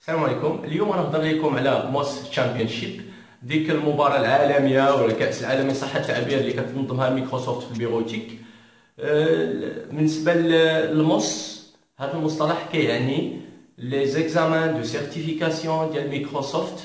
السلام عليكم. اليوم غنهضر لكم على موست تشامبيونشيب، ديك المباراه العالميه ولا كاس العالمي صحه التعبير اللي كتنظمها مايكروسوفت في البيروتيك. بالنسبه للموس، هذا المصطلح كيعني لي زيكزامان دو سيرتيفيكاسيون ديال مايكروسوفت.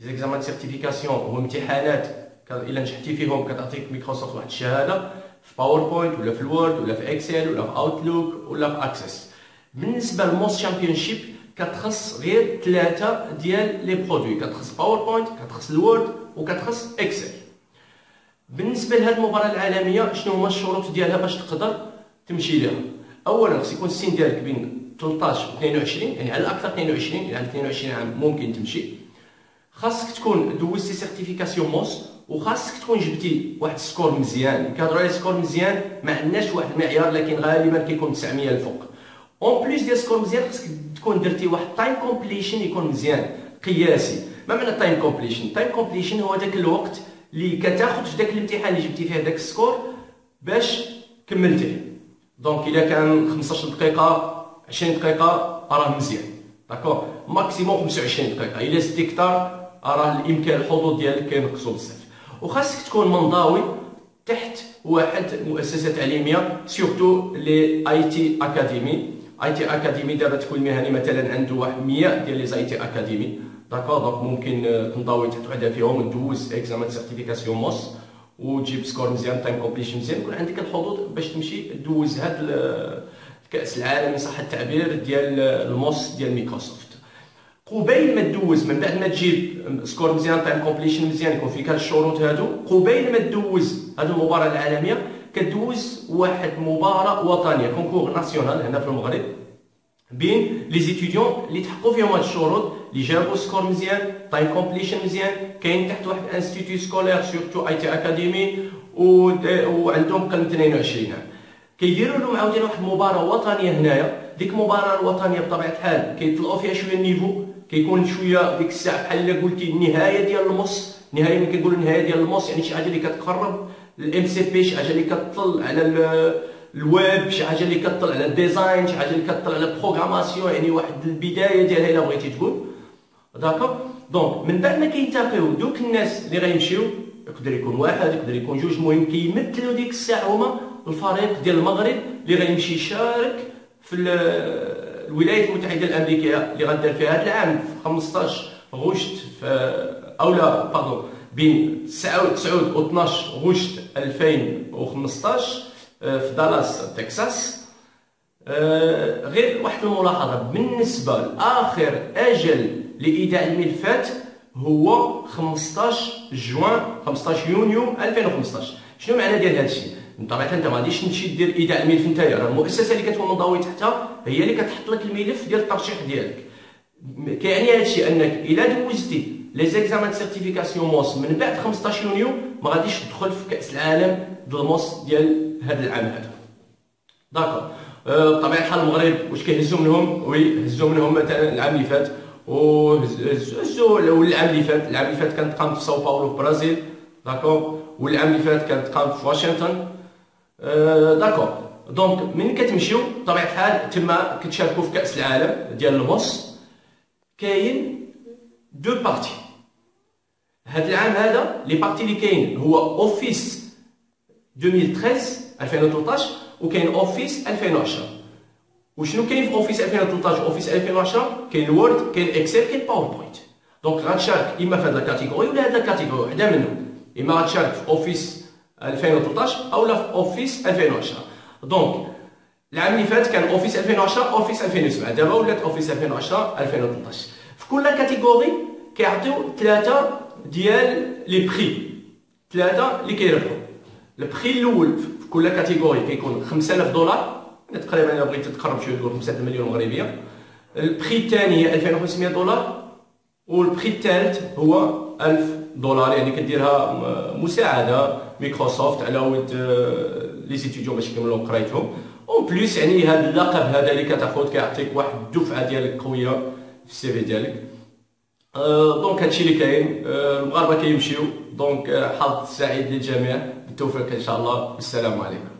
زيكزامان سيرتيفيكاسيون هو امتحانات الا نجحتي فيهم كتعطيك مايكروسوفت واحد الشهاده في باوربوينت ولا في الوورد ولا في اكسل ولا في اوتلوك ولا في اكسس. بالنسبه للموست تشامبيونشيب كتخص غير ثلاثه ديال لي برودوي، كتخص باوربوينت، كتخص الوورد، وكتخص اكسل. بالنسبه لهاد المباراه العالميه شنو هما الشروط ديالها باش تقدر تمشي ليها؟ اولا خص يكون السن ديالك بين 13 و 22، يعني على الاكثر 22، يعني على 22 عام ممكن تمشي. خاصك تكون دوزتي سيرتيفيكاسيون موس، وخاصك تكون جبتي واحد السكور مزيان. كنهضروا على سكور مزيان، ما عندناش واحد المعيار، لكن غالبا كيكون 900 الفوق. اون بليس ديال سكور مزيان خاصك تكون درتي واحد التايم كومبليشن يكون مزيان قياسي. ما معنى التايم كومبليشن؟ التايم كومبليشن هو داك الوقت اللي كتاخد في داك الامتحان اللي جبتي فيه داك السكور باش كملتيه. دونك الا كان 15 دقيقه 20 دقيقه راه مزيان، داكور. ماكسيموم 25 دقيقه، الا زدتي كثر راه الامكان الحظوظ ديالك كينقصوا بزاف. وخاصك تكون منضوي تحت واحد مؤسسه تعليميه، سورتو لي اي تي اكاديمي. اي تي اكاديمي دابا تكون مهني مثلا عنده واحد 100 ديال لي اي تي اكاديمي، داكور. دونك ممكن تنضوي تحت وحده فيهم، دوز اكزامان سيرتيفيكاسيون موس وتجيب سكور مزيان، تايم كومبليشن مزيان، يكون عندك الحظوظ باش تمشي دوز هاد الكاس العالمي صح التعبير ديال الموس ديال مايكروسوفت. قبيل ما تدوز، من بعد ما تجيب سكور مزيان، تايم كومبليشن مزيان، يكون فيك هاد الشروط هادو، قبيل ما تدوز هاد المباراه العالميه كدوز واحد مباراه وطنيه، كونكور ناسيونال هنا في المغرب، بين لي زيتيديون اللي تحققوا فيهم هاد الشروط، اللي جابوا سكور مزيان، تايم كومبليشن مزيان، كاين تحت واحد انستيتيو سكولير سورتو اي تي اكاديمي وعندهم قرن 22 عام، كيديروا لهم عاوتاني واحد المباراه وطنيه هنايا. ديك المباراه الوطنيه بطبيعه الحال كيطلعوا فيها شويه النيفو، كيكون شويه ديك الساعه بحال قلتي النهايه ديال الموس. نهايه ملي كنقولوا النهايه ديال الموس يعني شي حاجه اللي كتقرب الام سي بي، شي حاجه اللي كتطل على الويب، شي حاجه اللي كتطل على الديزاين، شي حاجه اللي كتطل على البروغراماسيون، يعني واحد البدايه ديالها الا بغيتي تقول، داكور. دونك من بعد ما كينتقيو دوك الناس اللي غيمشيو، يقدر يكون واحد، يقدر يكون جوج، المهم كيمثلوا ديك الساعه هما الفريق ديال المغرب اللي غيمشي يشارك في الولايات المتحده الامريكيه اللي غدار فيها هذا العام في 15 غشت في اولا باردون بين 9 و 12 غشت 2015 في دالاس تكساس. غير واحد الملاحظه بالنسبه لاخر اجل لايداع الملفات هو 15 يونيو 2015. شنو معنى ديال هذا الشيء؟ طبعا انت ما غاديش تمشي دير ايداع الملف نتايا، راه المؤسسه اللي كتكون منضوي تحتها هي اللي كتحط لك الملف ديال الترشيح ديالك. كيعني هذا الشيء انك الا دوزتي لي زيكزامان سيرتيفيكاسيون موس من بعد 15 يونيو ما غاديش تدخل في كاس العالم ديال الموس ديال هذا العام هذا، داكور. بطبيعه الحال المغرب واش كيهزوا منهم؟ وي هزوا منهم مثلا العام اللي فات، وهزوا العام اللي فات. العام اللي فات كانت قامت في ساو باولو في برازيل، داكور، والعام اللي فات كانت قامت في واشنطن، داكور. دونك من كتمشيو بطبيعه الحال تما كتشاركوا في كاس العالم ديال الموس. كاين دو بارتي هاد العام هذا، لي بارتي اللي كاين هو اوفيس 2013 وكاين اوفيس 2010. وشنو كاين في اوفيس 2013 اوفيس 2010؟ كاين الوورد، كاين اكسل، كاين باوربوينت. دونك غتشارك اما في هاد الكاتيجوري ولا هاد الكاتيجوري، وحده منهم، اما غتشارك في اوفيس 2013 اولا في اوفيس 2010. دونك العام اللي فات كان اوفيس 2010 اوفيس 2007، دابا ولات اوفيس 2010 2013. في كل كاتيجوري كيعطيو ثلاثه ديال لي بري، ثلاثه اللي كيربحوا. البري الاول في كل كاتيجوري كيكون 5000 دولار، تقريبا الا بغيتي تقرب شويه تقول 5 مليون مغربيه. البري الثاني هي 2500 دولار، والبري الثالث هو 1000 دولار، يعني كديرها مساعده مايكروسوفت على ود لي ستوديو باش يكملوا قرايتهم. اون بليس يعني هذا اللقب هذا اللي كتاخذ كيعطيك واحد الدفعه ديالك قويه في السي في ديالك. دونك هادشي اللي كاين. المغاربه كيمشيو. دونك حظ سعيد للجميع، بالتوفيق ان شاء الله، والسلام عليكم.